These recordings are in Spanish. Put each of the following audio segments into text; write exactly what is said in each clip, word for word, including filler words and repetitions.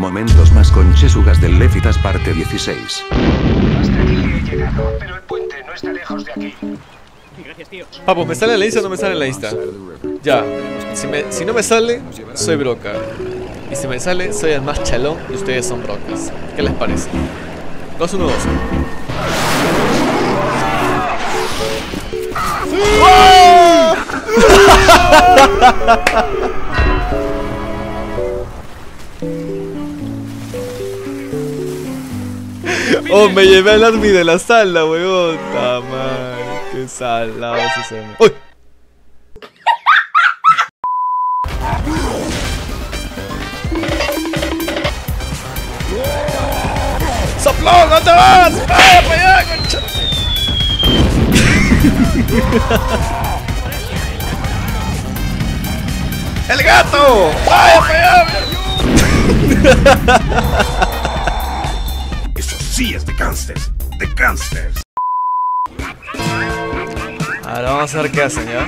Momentos más con Chesugas del Lefitas parte dieciséis. Hasta aquí he llegado, pero el puente no está lejos de aquí. Gracias, tío. Ah, pues me sale la lista o no me sale la lista. Ya, si, me, si no me sale, soy broca. Y si me sale, soy el más chalón y ustedes son brocas. ¿Qué les parece? dos uno dos. ¡Oh! Oh, me llevé al army de la sala, weón. ¡Ta madre! ¡Qué salado se suena! ¡Uy! ¡Soplón! ¡No te vas! ¡Vaya para allá, concha! ¡El gato! ¡Vaya para allá! Eso sí es de gánsters. De gánsters. Ahora vamos a ver qué hacen, ¿ya?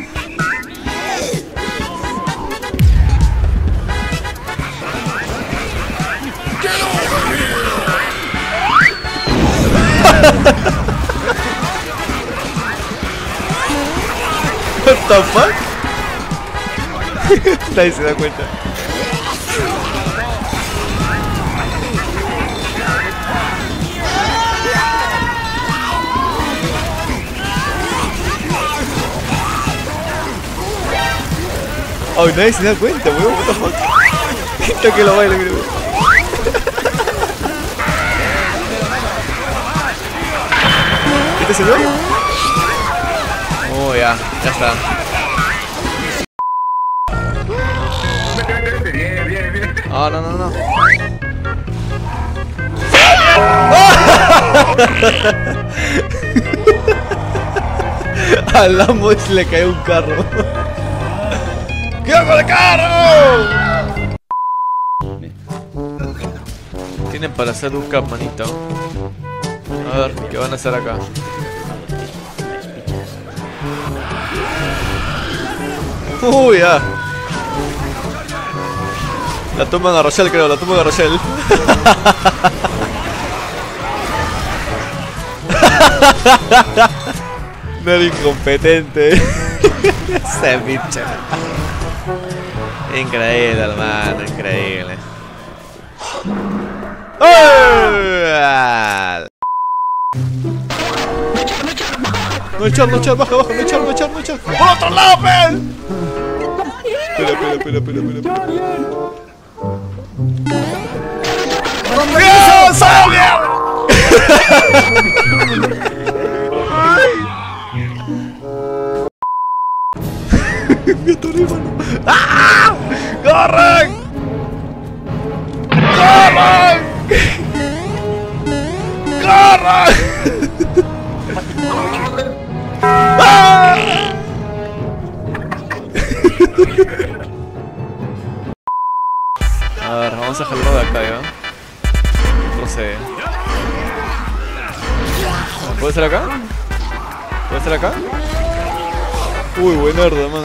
What the fuck? Nadie se da cuenta. Oh, nadie se da cuenta, weón, what the fuck? Está que lo baila, creo. ¿Este es el nuevo? Oh, ya, ya está. Ah, oh, no, no, no. Al amo le cae un carro. ¡Qué hago de carro! Tienen para hacer un cap, manito. A ver, ¿qué van a hacer acá? ¡Uy, ya! La toman a Rochelle, creo, la toman a Rochelle. No era incompetente. Ese bicho. Increíble, hermano, increíble. ¡Oh! No echar, no echar, baja, baja, no echar, no echar, no echar. ¡Por otro lado, men! Espera, espera, espera, espera, espera. ¡Dios, salve! ¡Me atoré, mano! ¡Ah! ¡Corran! ¡Corran! ¡Corran! ¡Ah! A ver, vamos a jalarlo de acá, ¿ya? Procede. ¿Puede estar acá? ¿Puede estar acá? Uy, buen arda, man.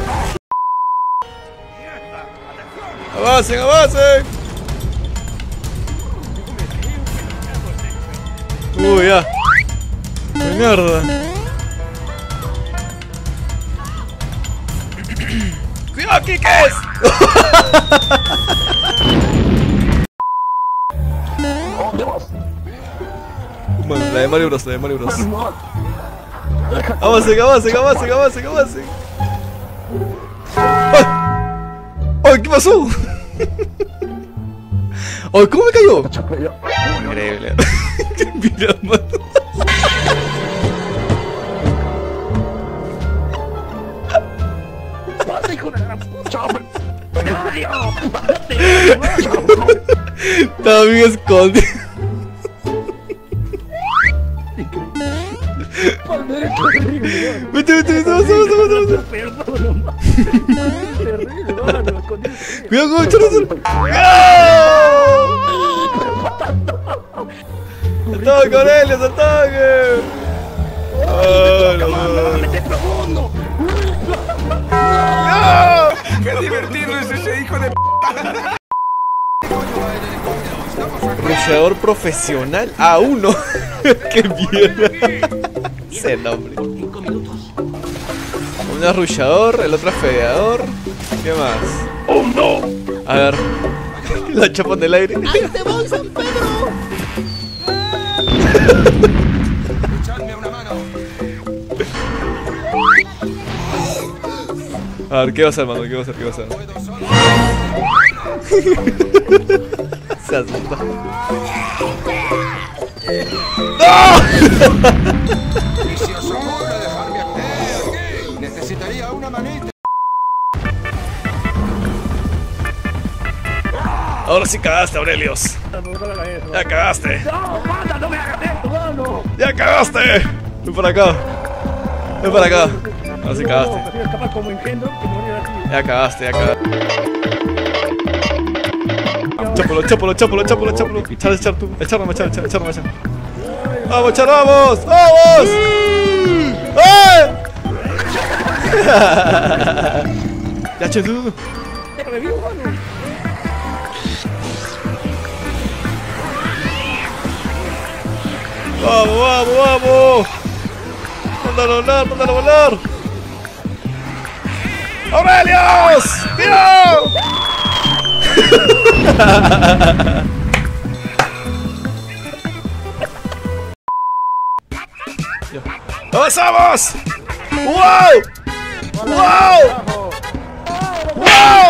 ¡Avancen, avancen! ¡Uy, ya! ¡Qué mierda! ¡Cuidado aquí, qué es! La de Mario Bros, la de Mario Bros. ¡Avancen, avancen, avancen, avancen, avancen! ¡Ay! ¡Ay, qué pasó! ¡Ay, cómo me cayó! Increíble. Mira, mano. Estaba bien escondido. Vete, vete, vete, vamos, vamos, vamos. Perdóname. Perdóname, con Dios. Cuidado, con el ¡ataque, Aurelio, ataque! ¡Oh, no! ¡Mete profundo! ¡No! ¡Qué divertido es ese hijo de p! Luchador profesional a uno. ¡Qué mierda! Ese nombre. Uno es ruchador, el otro es fedeador. ¿Qué más? ¡Oh, no! A ver. La chapa en el aire. ¡Ahí te voy, San Pedro! ¡Echadme una mano! A ver, ¿qué va a hacer, mano? ¿Qué va a hacer? ¿Qué va a hacer? Se asustó. ¡No! Y si os ocurre dejarme aquí, necesitaría una manita. Ahora sí cagaste, Aurelios. Ya cagaste. No, manda, no me hagas esto, mano. Ya cagaste. Ven para acá. Ven para acá. Ahora sí cagaste. Ya cagaste, ya cagaste. Chápalo, chápalo, chápalo, chápalo, chápalo. Echar, echar tú. Echarme, echar, echar, echarme, echar. Vamos, echar, vamos. Vamos. Ya che tú. ¡Vamos, vamos, vamos! ¡Mándalo a volar, mándalo a volar! ¡Aurelios! ¡Tira! ¡Avanzamos! ¡Wow! ¡Wow! ¡Wow!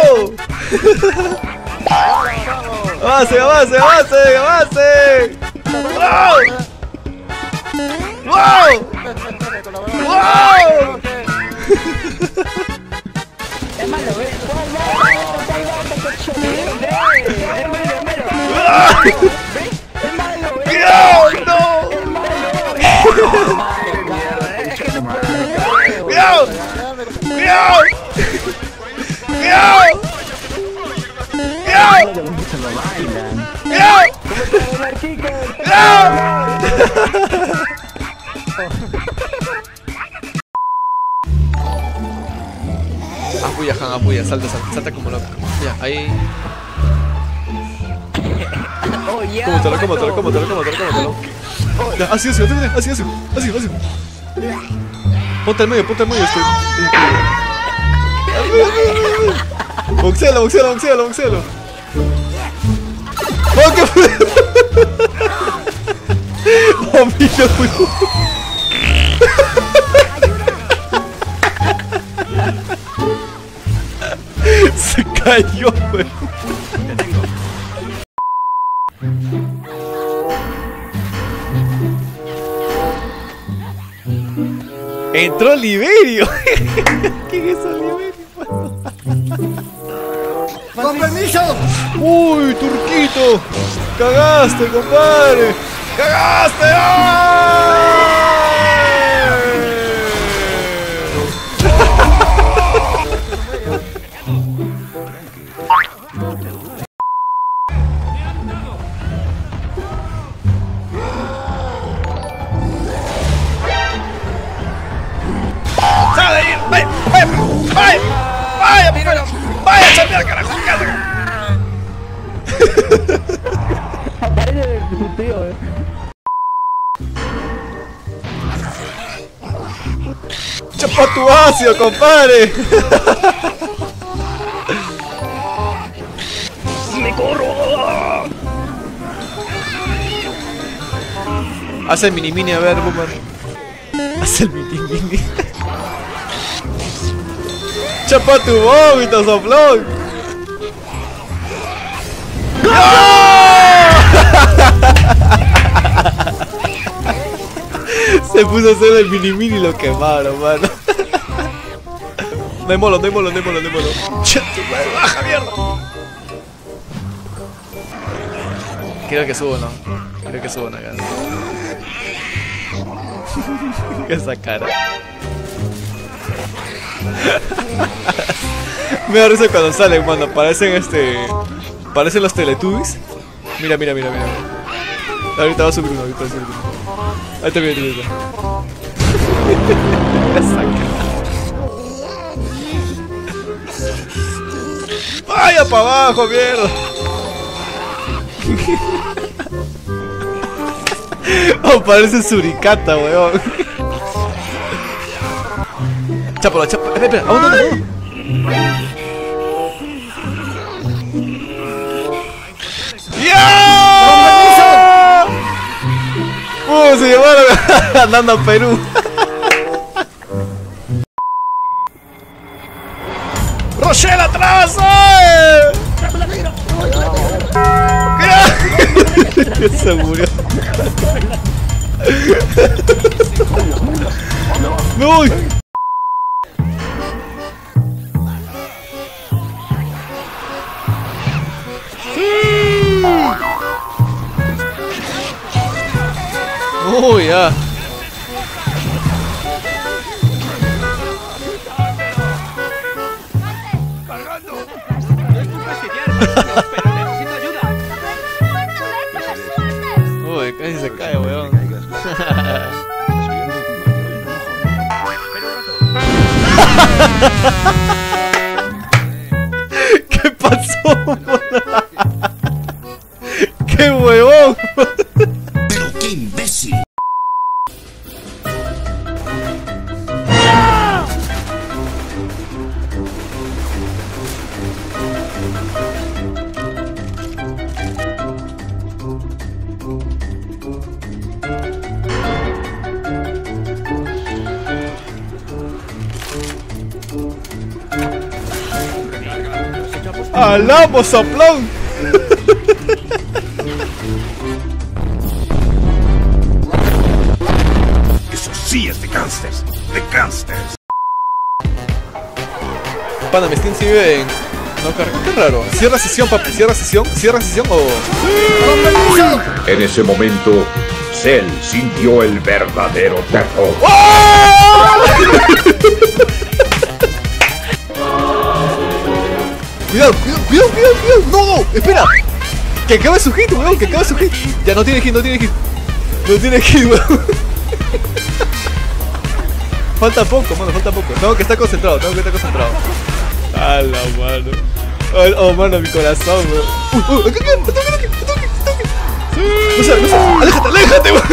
¡Avance, avance, avance, avance! ¡Wow! ¡Wow! ¡Wow! Apuya, Han, apuya, salta, salta, salta como loco. Ya, ahí. Cómatelo, cómatelo, cómatelo, cómatelo, cómatelo. Ya, así, así, así, así, así, así. Ponte al medio, ponte al medio. Boxealo, boxealo, boxealo, boxealo. ¡Oh, qué fue! ¡Oh, mira, güey! Se cayó, güey. Entró Oliverio. ¿Quién es Oliverio? ¡Con permiso! ¡Uy, turquito! ¡Cagaste, compadre! ¡Cagaste! ¡Oh! ¡Chapa tu ácido, compadre! ¡Me corro! Haz el mini mini, a ver, Boomer. Haz el mini mini. ¡Chapa tu vómito, soplón! Se puso a hacer el mini mini y lo quemaron, mano. No hay molo, no hay molo, no hay molo, no hay molo. ¡Baja, mierda! Creo que subo, ¿no? Creo que subo, ¿no? Esa cara. Me da risa cuando salen, mano. Parecen este. Parecen los Teletubbies. Mira, mira, mira, mira. Ahorita va a subir uno, ahorita va a subir uno. Ahí te viene, ahí te viene. Esa cara. ¡Vaya para abajo, mierda! Oh, parece suricata, weón. Chápalo, chápalo. Espera, espera, aún no, no, no. ¡Ya! ¡Uh! Se llevaron andando a Perú. ¡Rochelle, atrás! Se murió. No. Oh, ya. Cargando. No es culpa genial, pero necesito ayuda. Uy, casi se cae, weón. ¿Qué pasó? ¡Qué huevón! Pero qué imbécil. ¡Alá, soplón! Eso sí es de gánsters, de gánsters. Pana, mi skin sigue en... No carga, qué raro. Cierra sesión, papi, cierra sesión, cierra sesión o... ¡Sí! En ese momento, Cell sintió el verdadero terror. ¡Oh! Cuidado, cuidado, cuidado, cuidado, cuidado, no, no, espera. Que acabe su hit, weón, que acabe su hit. Ya no tiene hit, no tiene hit. No tiene hit, weón. Falta poco, mano, falta poco. Tengo que estar concentrado, tengo que estar concentrado. A la mano. Oh, oh, mano, mi corazón, weón. Uh, uh, toque, toque, toque, toque. No sé, no sé. Aléjate, aléjate, weón.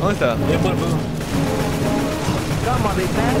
¿Dónde está? Cama de tal.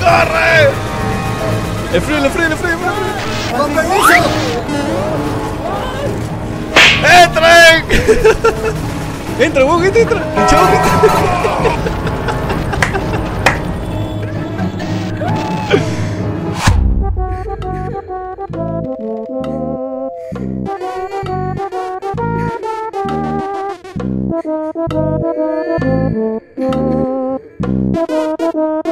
¡Corre! ¡El frío, el frío, el frío! ¡Con permiso! ¡Entra! ¡Entra, vos, gente, entra! ¡Chau, gente!